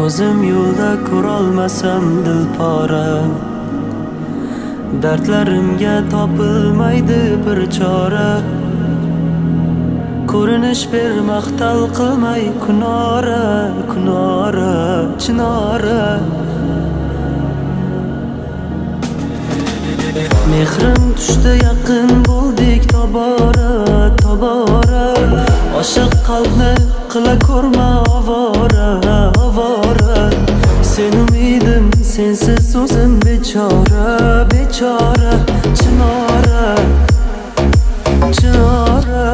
Ko'zim yo'lda ko'rolmasam dilpora, dardlarimga topilmaydi bir chora. Ko'rinish ber maqtal qilmay kunora, kunora, chinora. Mehrim tushdi yaqin bo'ldik tobora, tobora. Oshiq qalbni qila ko'rma avora, avora. Sen umidim, sensiz so'zim bechora, bechora. Chinora, chinora.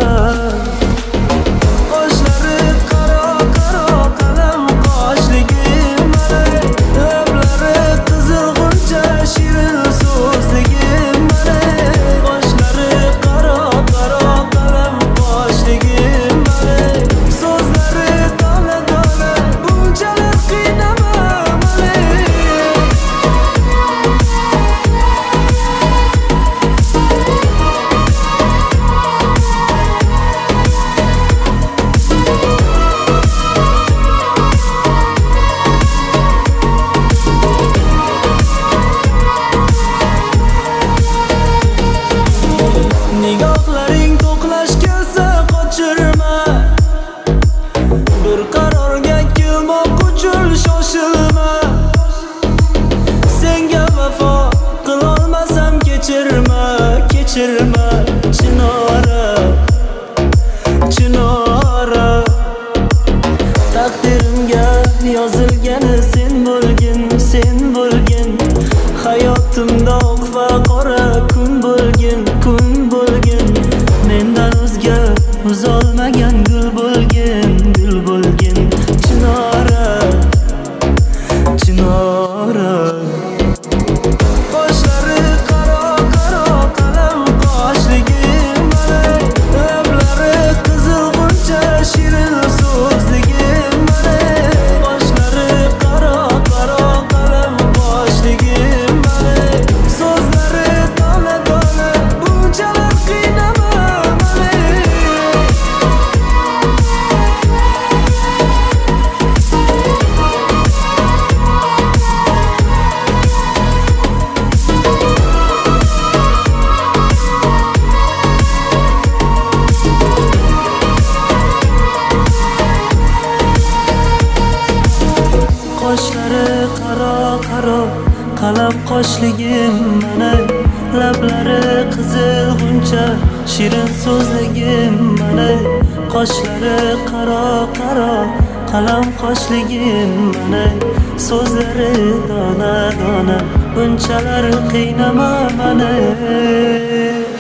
Sözleri dana dana, bunchalar qiynama meni.